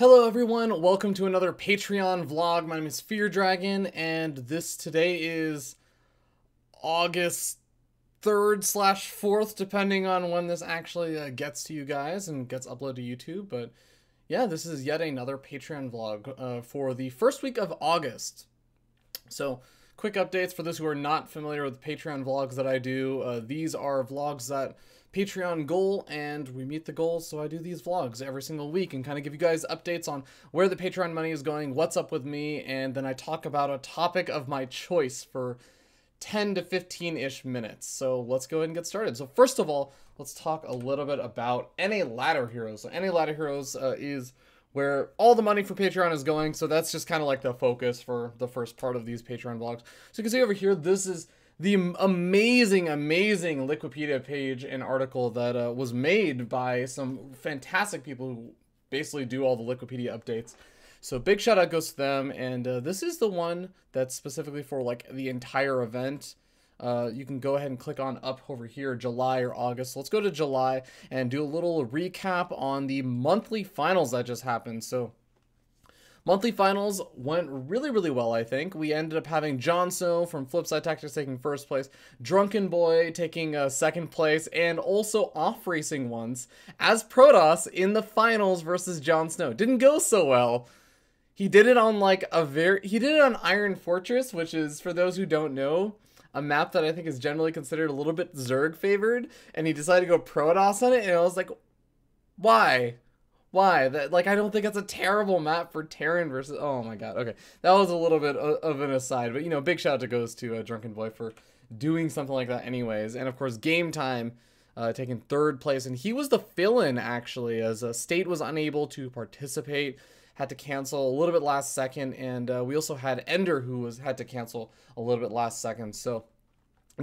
Hello everyone, welcome to another Patreon vlog. My name is Fear Dragon, and this today is August 3rd/4th, depending on when this actually gets to you guys and gets uploaded to YouTube. But yeah, this is yet another Patreon vlog for the first week of August. So quick updates for those who are not familiar with Patreon vlogs that I do. These are vlogs that Patreon goal, and we meet the goals, so I do these vlogs every single week and kind of give you guys updates on where the Patreon money is going, what's up with me, and then I talk about a topic of my choice for 10 to 15-ish minutes. So let's go ahead and get started. So first of all, let's talk a little bit about NA Ladder Heroes. So NA Ladder Heroes is where all the money for Patreon is going, so that's just kind of like the focus for the first part of these Patreon vlogs. So you can see over here, this is the amazing, amazing Liquipedia page and article that was made by some fantastic people who basically do all the Liquipedia updates. So big shout out goes to them. And this is the one that's specifically for like the entire event. You can go ahead and click on up over here, July or August. Let's go to July and do a little recap on the monthly finals that just happened. So monthly finals went really, really well, I think. We ended up having Jon Snow from Flipside Tactics taking first place, Drunken Boy taking second place, and also off-racing ones as Protoss in the finals versus Jon Snow. Didn't go so well. He did it on like he did it on Iron Fortress, which is, for those who don't know, a map that I think is generally considered a little bit Zerg favored, and he decided to go Protoss on it, and I was like, why? Why? That, like, I don't think that's a terrible map for Terran versus... Oh my god, okay. That was a little bit of an aside, but, you know, big shout out goes to Drunken Boy for doing something like that anyways. And, of course, Game Time taking third place, and he was the fill-in, actually, as State was unable to participate, had to cancel a little bit last second, and we also had Ender, who had to cancel a little bit last second, so...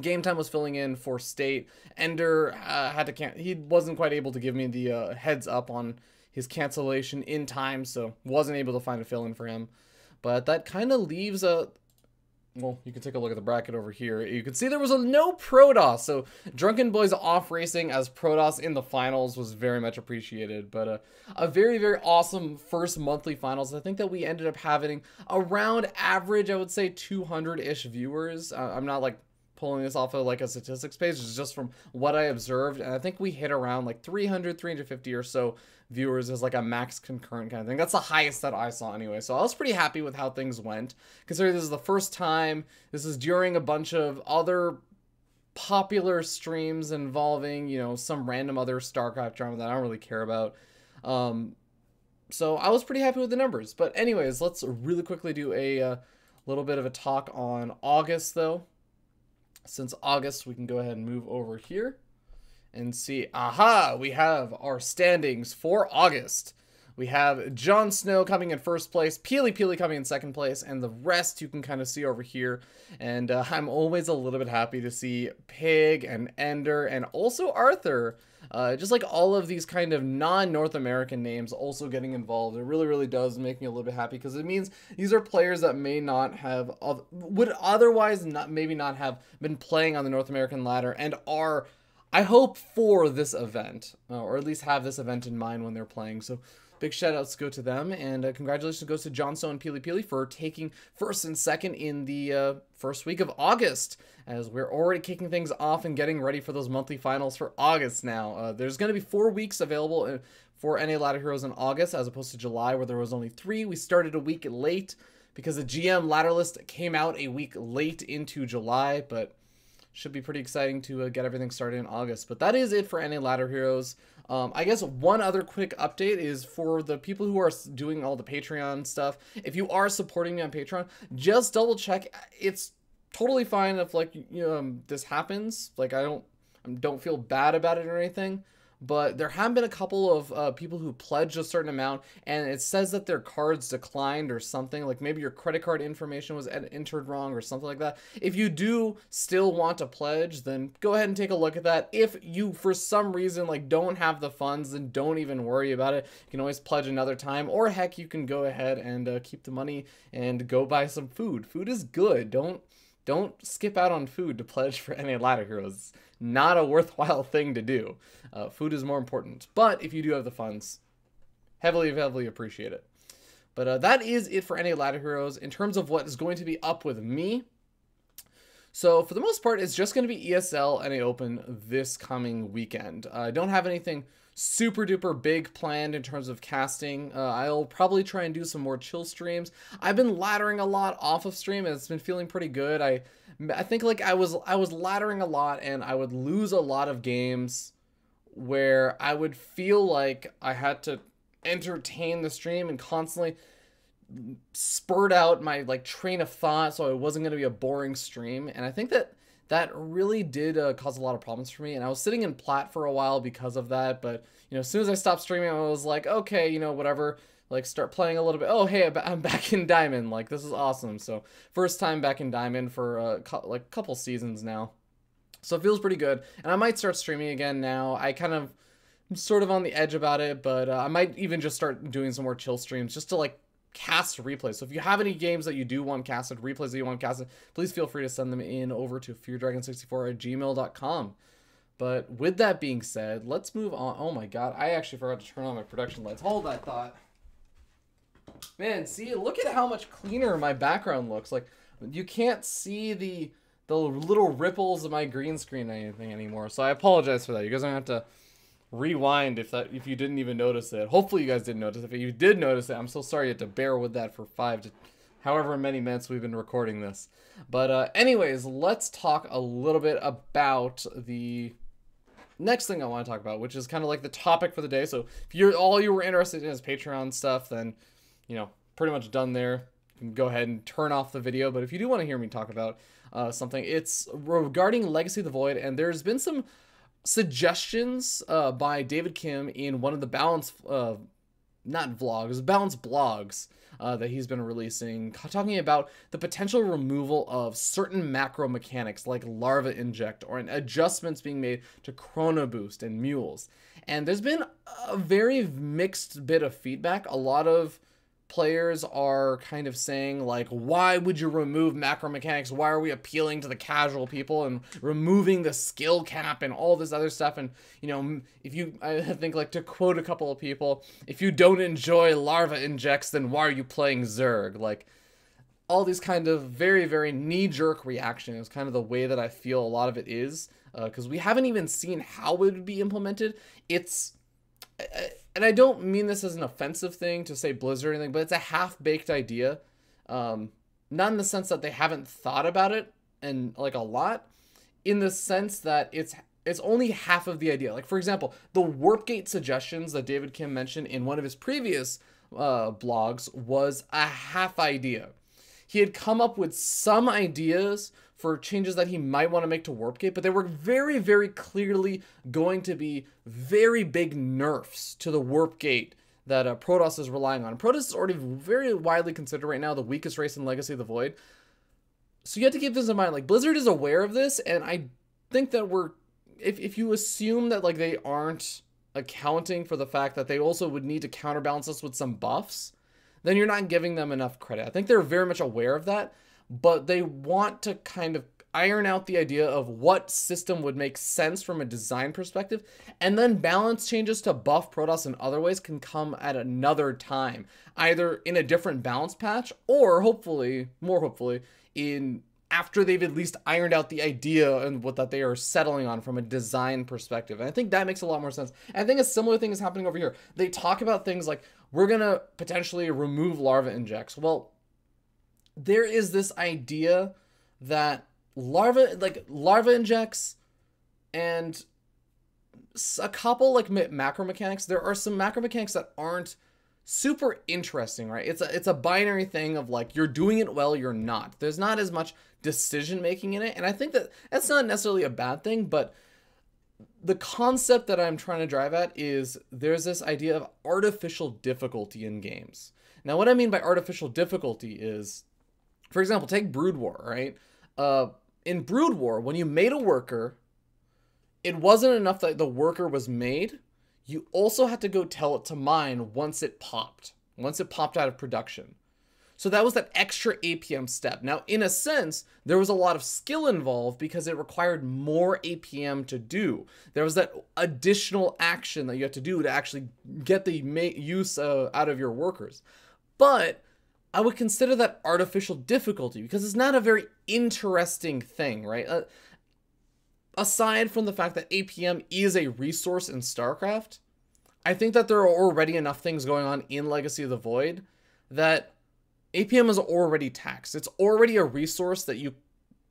Game Time was filling in for State. Ender had to cancel. He wasn't quite able to give me the heads up on his cancellation in time, so wasn't able to find a fill-in for him. But that kind of leaves a... Well, you can take a look at the bracket over here. You can see there was a no Protoss, so Drunken Boy's off-racing as Protoss in the finals was very much appreciated. But a very, very awesome first monthly finals. I think that we ended up having around average, I would say, 200-ish viewers. I'm not, like, pulling this off of, like, a statistics page. It's just from what I observed, and I think we hit around, like, 300, 350 or so viewers is like a max concurrent kind of thing. That's the highest that I saw anyway, so I was pretty happy with how things went, considering this is the first time. This is during a bunch of other popular streams involving, you know, some random other Starcraft drama that I don't really care about, so I was pretty happy with the numbers. But anyways, let's really quickly do a little bit of a talk on August, though. Since August, we can go ahead and move over here and see, aha, we have our standings for August. We have Jon Snow coming in first place, Peely Peely coming in second place, and the rest you can kind of see over here. And I'm always a little bit happy to see Pig and Ender and also Arthur. Just like all of these kind of non-North American names also getting involved. It really, really does make me a little bit happy, because it means these are players that may not have, would otherwise not, maybe not have been playing on the North American ladder, and are, I hope, for this event, or at least have this event in mind when they're playing. So big shout outs go to them, and congratulations goes to Jon Snow and Peely Peely for taking first and second in the first week of August, as we're already kicking things off and getting ready for those monthly finals for August now. There's going to be 4 weeks available for NA Ladder Heroes in August, as opposed to July, where there was only 3. We started a week late because the GM Ladder List came out a week late into July, but should be pretty exciting to get everything started in August. But that is it for NA Ladder Heroes. I guess one other quick update is for the people who are doing all the Patreon stuff. If you are supporting me on Patreon, just double check. It's totally fine if, like, you know, this happens. Like, I don't feel bad about it or anything. But there have been a couple of people who pledged a certain amount, and it says that their cards declined or something. Like, maybe your credit card information was entered wrong or something like that. If you do still want to pledge, then go ahead and take a look at that. If you, for some reason, like, don't have the funds, then don't even worry about it. You can always pledge another time, or heck, you can go ahead and keep the money and go buy some food. Food is good. Don't skip out on food to pledge for NA Ladder Heroes. It's not a worthwhile thing to do. Food is more important. But if you do have the funds, Heavily, heavily appreciate it. But that is it for NA Ladder Heroes in terms of what is going to be up with me. So for the most part, it's just going to be ESL NA Open this coming weekend. I don't have anything super duper big planned in terms of casting. I'll probably try and do some more chill streams. I've been laddering a lot off of stream and it's been feeling pretty good. I think like I was laddering a lot and I would lose a lot of games where I would feel like I had to entertain the stream and constantly spurt out my like train of thought, so it wasn't going to be a boring stream. And I think that really did cause a lot of problems for me, and I was sitting in plat for a while because of that. But you know, as soon as I stopped streaming, I was like, okay, you know, whatever, like start playing a little bit. Oh hey, I'm back in Diamond, like this is awesome. So first time back in Diamond for like couple seasons now, so it feels pretty good. And I might start streaming again now. I'm sort of on the edge about it, but I might even just start doing some more chill streams just to like cast replays. So if you have any games that you do want casted, replays that you want casted, please feel free to send them in over to feardragon64@gmail.com. But with that being said, let's move on. Oh my god, I actually forgot to turn on my production lights. Hold that thought. Man, see, look at how much cleaner my background looks. Like, you can't see the little ripples of my green screen or anything anymore. So I apologize for that. You guys are going to have to rewind if you didn't even notice it. Hopefully you guys didn't notice it. If you did notice it, I'm so sorry you had to bear with that for 5 to however many minutes we've been recording this. But anyways, let's talk a little bit about the next thing I want to talk about, which is kind of like the topic for the day. So if all you were interested in is Patreon stuff, then you know, pretty much done there. You can go ahead and turn off the video. But if you do want to hear me talk about something, it's regarding Legacy of the Void, and there's been some suggestions by David Kim in one of the balance blogs that he's been releasing, talking about the potential removal of certain macro mechanics like Larva Inject or adjustments being made to Chrono Boost and Mules. And there's been a very mixed bit of feedback. A lot of players are kind of saying like, why would you remove macro mechanics? Why are we appealing to the casual people and removing the skill cap and all this other stuff? And you know, I think, like, to quote a couple of people, if you don't enjoy Larva Injects, then why are you playing Zerg? Like, all these kind of very, very knee-jerk reaction is kind of the way that I feel a lot of it is, because we haven't even seen how it would be implemented. And I don't mean this as an offensive thing to say Blizzard or anything, but it's a half-baked idea. Not in the sense that they haven't thought about it, and like a lot, in the sense that it's only half of the idea. Like, for example, the Warpgate suggestions that David Kim mentioned in one of his previous blogs was a half idea. He had come up with some ideas for changes that he might want to make to Warpgate, but they were very, very clearly going to be very big nerfs to the Warpgate that Protoss is relying on. Protoss is already very widely considered right now the weakest race in Legacy of the Void. So you have to keep this in mind. Like, Blizzard is aware of this, and I think that if you assume that like they aren't accounting for the fact that they also would need to counterbalance this with some buffs, then you're not giving them enough credit. I think they're very much aware of that, but they want to kind of iron out the idea of what system would make sense from a design perspective, and then balance changes to buff Protoss in other ways can come at another time, either in a different balance patch or hopefully, more hopefully, in after they've at least ironed out the idea and what that they are settling on from a design perspective. And I think that makes a lot more sense. And I think a similar thing is happening over here. They talk about things like, we're going to potentially remove Larva Injects. Well, there is this idea that Larva Injects and a couple like macro mechanics, there are some macro mechanics that aren't super interesting, right? It's a binary thing of like, you're doing it well, you're not. There's not as much decision making in it, and I think that that's not necessarily a bad thing, but the concept that I'm trying to drive at is there's this idea of artificial difficulty in games. Now, what I mean by artificial difficulty is, for example, take Brood War, right? In Brood War, when you made a worker, it wasn't enough that the worker was made. You also had to go tell it to mine once it popped out of production. So that was that extra APM step. Now, in a sense, there was a lot of skill involved because it required more APM to do. There was that additional action that you had to do to actually get the use out of your workers. But I would consider that artificial difficulty because it's not a very interesting thing, right? Aside from the fact that APM is a resource in StarCraft, I think that there are already enough things going on in Legacy of the Void that APM is already taxed. It's already a resource that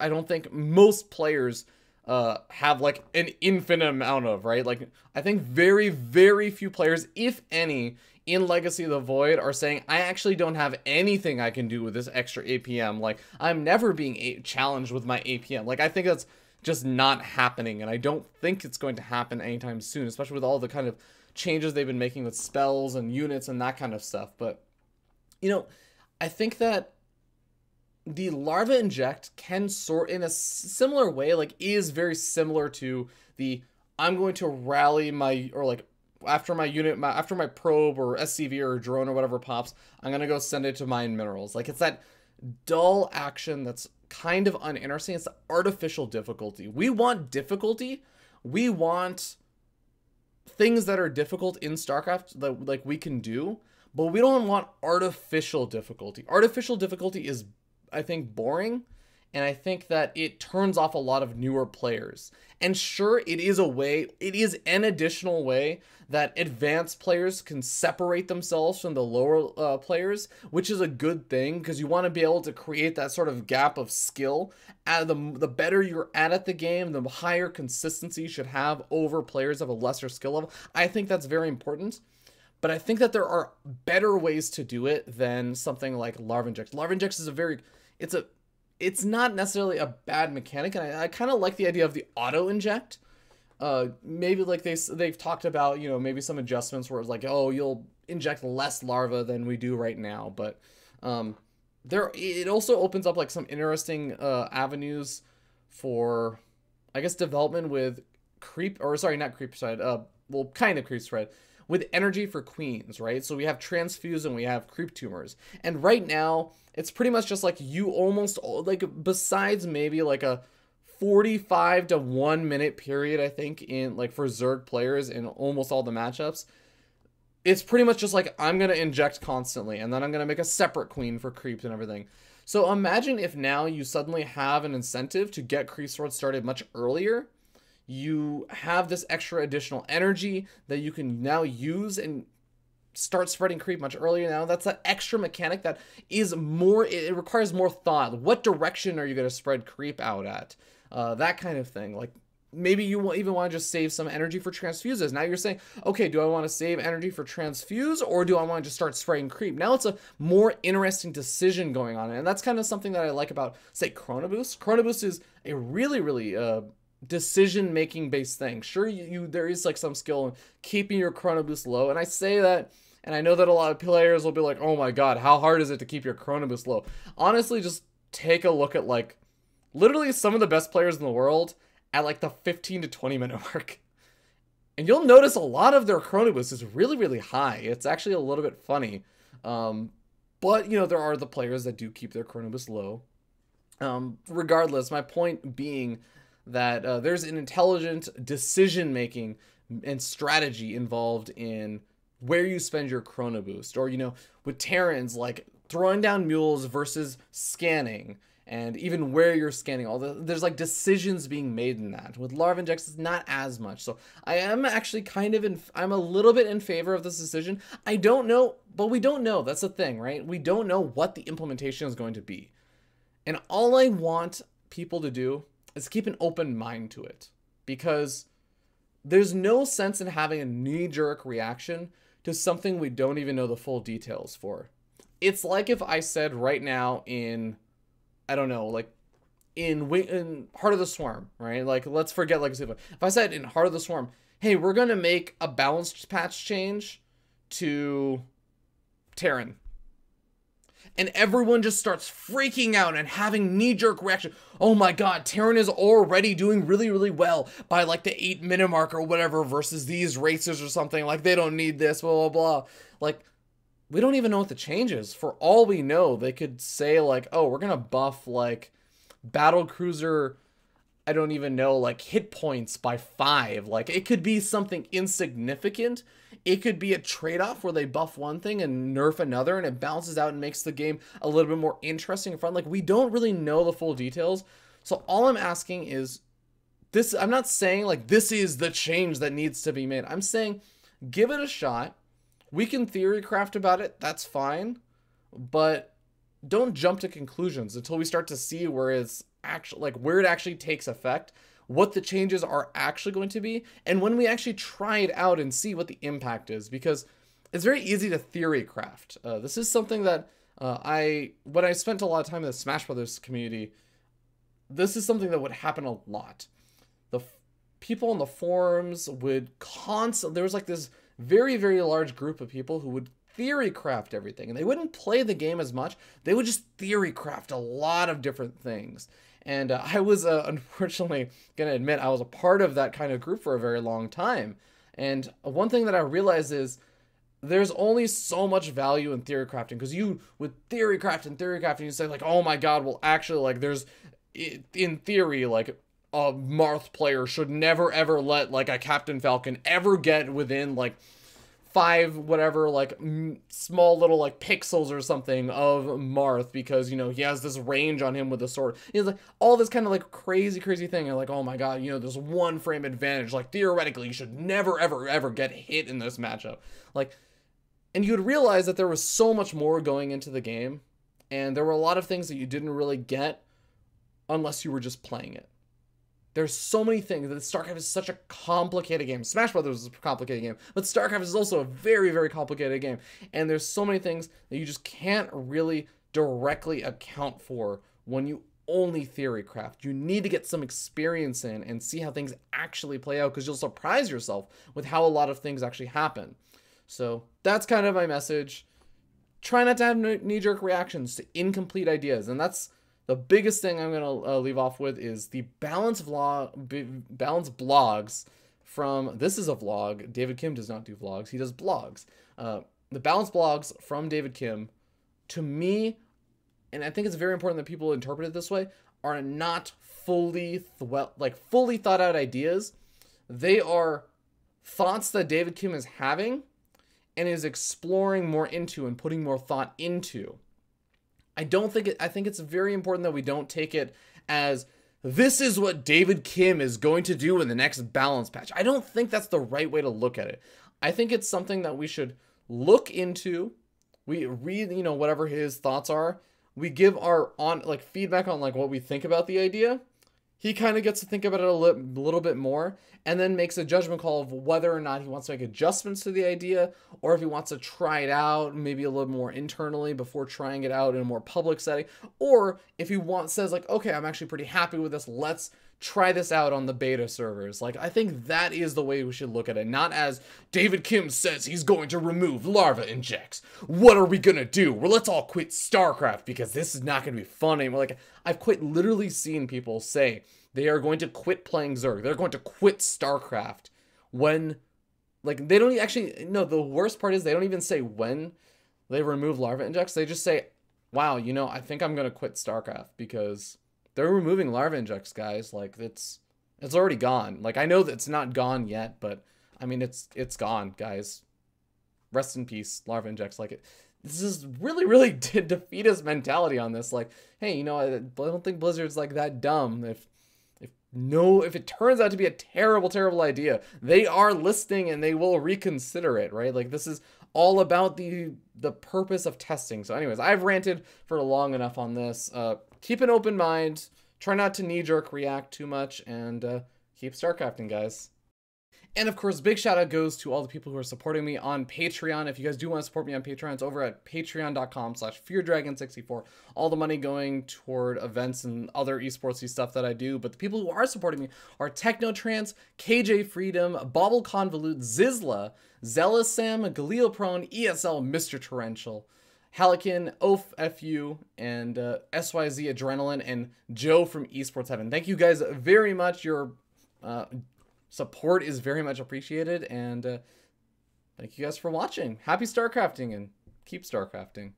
I don't think most players have like an infinite amount of, right? Like I think very, very few players, if any, in Legacy of the Void are saying, I actually don't have anything I can do with this extra APM. Like I'm never being challenged with my APM. Like I think that's just not happening. And I don't think it's going to happen anytime soon, especially with all the kind of changes they've been making with spells and units and that kind of stuff. But, you know, I think that the Larva Inject can sort in a similar way, like is very similar to the, I'm going to rally my, or like after my unit, after my probe or SCV or drone or whatever pops, I'm going to go send it to mine minerals. Like it's that dull action that's kind of uninteresting. It's the artificial difficulty. We want difficulty. We want things that are difficult in StarCraft that like we can do, but we don't want artificial difficulty. Artificial difficulty is, I think, boring, and I think that it turns off a lot of newer players. And sure, it is a way, it is an additional way that advanced players can separate themselves from the lower players, which is a good thing because you want to be able to create that sort of gap of skill. The better you're at the game, the higher consistency you should have over players of a lesser skill level. I think that's very important. But I think that there are better ways to do it than something like Larva Inject. Larva Inject is it's not necessarily a bad mechanic, and I kind of like the idea of the auto inject. Maybe like they've talked about, you know, maybe some adjustments where it's like, oh, you'll inject less larva than we do right now, but it also opens up like some interesting avenues for, I guess, development with creep spread. With energy for queens, right? So we have transfuse and we have creep tumors. And right now, it's pretty much just like you almost, like besides maybe like a 45 to 1 minute period, I think, in like for Zerg players in almost all the matchups, it's pretty much just like I'm gonna inject constantly and then I'm gonna make a separate queen for creeps and everything. So imagine if now you suddenly have an incentive to get creep swords started much earlier. You have this extra additional energy that you can now use and start spreading creep much earlier now. That's an extra mechanic that is more, it requires more thought. What direction are you going to spread creep out at? That kind of thing. Like maybe you will even want to just save some energy for transfuses. Now you're saying, okay, do I want to save energy for transfuse or do I want to just start spreading creep? Now it's a more interesting decision going on. And that's kind of something that I like about, say, Chrono Boost. Chrono Boost is a really, really, decision making based thing. Sure, there is like some skill in keeping your Chrono Boost low, and I say that, and I know that a lot of players will be like, oh my god, how hard is it to keep your Chrono Boost low? Honestly, just take a look at like literally some of the best players in the world at like the 15 to 20 minute mark, and you'll notice a lot of their Chrono Boost is really, really high. It's actually a little bit funny, but you know, there are the players that do keep their Chrono Boost low. Regardless, my point being that there's an intelligent decision-making and strategy involved in where you spend your Chrono Boost. Or, you know, with Terrans, like throwing down mules versus scanning, and even where you're scanning, there's like decisions being made in that. With Larva Inject, it's not as much. So I am actually kind of, I'm a little bit in favor of this decision. I don't know, but we don't know. That's the thing, right? We don't know what the implementation is going to be. And all I want people to do is keep an open mind to it, because there's no sense in having a knee-jerk reaction to something we don't even know the full details for. It's like if I said right now in, I don't know, like in Heart of the Swarm, right? Like let's forget Legacy. If I said in Heart of the Swarm, hey, we're going to make a balanced patch change to Terran, and everyone just starts freaking out and having knee-jerk reaction. Oh my god, Terran is already doing really, really well by like the 8 minute mark or whatever versus these racers or something. Like they don't need this, blah, blah, blah. Like we don't even know what the change is. For all we know, they could say like, oh, we're gonna buff like battle cruiser, I don't even know, like hit points by 5. Like it could be something insignificant. It could be a trade-off where they buff one thing and nerf another, and it balances out and makes the game a little bit more interesting and fun. Like we don't really know the full details. So all I'm asking is this. I'm not saying like this is the change that needs to be made. I'm saying give it a shot. We can theory craft about it. That's fine. But don't jump to conclusions until we start to see where it's actually, like where it actually takes effect, what the changes are actually going to be, and when we actually try it out and see what the impact is, because it's very easy to theory craft. This is something that when I spent a lot of time in the Smash Brothers community, this is something that would happen a lot. The people on the forums would constantly, there was like this very, very large group of people who would theory craft everything, and they wouldn't play the game as much. They would just theory craft a lot of different things. And I was unfortunately gonna admit I was a part of that kind of group for a very long time. And one thing that I realized is there's only so much value in theory crafting, because you would theory craft and you say like, oh my god, well actually like there's in theory like a Marth player should never ever let like a Captain Falcon ever get within like 5 whatever like small little like pixels or something of Marth, because you know he has this range on him with a sword. He's like all this kind of like crazy thing, and like oh my god, you know, there's 1 frame advantage, like theoretically you should never ever get hit in this matchup. Like, and you would realize that there was so much more going into the game, and there were a lot of things that you didn't really get unless you were just playing it. There's so many things. That StarCraft is such a complicated game. Smash Brothers is a complicated game, but StarCraft is also a very complicated game. And there's so many things that you just can't really directly account for when you only theory craft. You need to get some experience in and see how things actually play out, because you'll surprise yourself with how a lot of things actually happen. So that's kind of my message. Try not to have knee-jerk reactions to incomplete ideas, and that's the biggest thing I'm going to leave off with is the balance blogs from, this is a vlog. David Kim does not do vlogs. He does blogs. The balance blogs from David Kim, to me, and I think it's very important that people interpret it this way, are not fully thought out ideas. They are thoughts that David Kim is having and is exploring more into and putting more thought into. I think it's very important that we don't take it as this is what David Kim is going to do in the next balance patch. I don't think that's the right way to look at it. I think it's something that we should look into. We read, you know, whatever his thoughts are. We give our feedback on like what we think about the idea. He kind of gets to think about it a little bit more, and then makes a judgment call of whether or not he wants to make adjustments to the idea, or if he wants to try it out maybe a little more internally before trying it out in a more public setting, or if he says like, okay, I'm actually pretty happy with this, let's try this out on the beta servers. Like, I think that is the way we should look at it, not as David Kim says he's going to remove Larva Injects. What are we gonna do? Well, let's all quit StarCraft because this is not gonna be fun anymore. Like, I've literally seen people say they are going to quit playing Zerg. They're going to quit StarCraft when, like, they don't actually, no, the worst part is they don't even say when they remove Larva Injects. They just say, wow, you know, I think I'm going to quit StarCraft because they're removing Larva Injects, guys. Like, it's already gone. Like, I know that it's not gone yet, but, I mean, it's gone, guys. Rest in peace, Larva Injects. Like, this is really defeatist mentality on this. Like, hey, you know, I don't think Blizzard's, like, that dumb. If it turns out to be a terrible idea, they are listening and they will reconsider it, right? Like, this is all about the purpose of testing. So anyways, I've ranted for long enough on this. Keep an open mind, try not to knee-jerk react too much, and keep StarCrafting, guys. And of course, big shout out goes to all the people who are supporting me on Patreon. If you guys do want to support me on Patreon, it's over at patreon.com/feardragon64. All the money going toward events and other esportsy stuff that I do. But the people who are supporting me are Technotrance, KJ Freedom, Bobble Convolute, Zizla, Zealous Sam, Galeoprone, ESL Mr. Torrential, Halikin, OFFU, and SYZ Adrenaline, and Joe from Esports Heaven. Thank you guys very much. Your support is very much appreciated, and thank you guys for watching. Happy StarCrafting, and keep StarCrafting.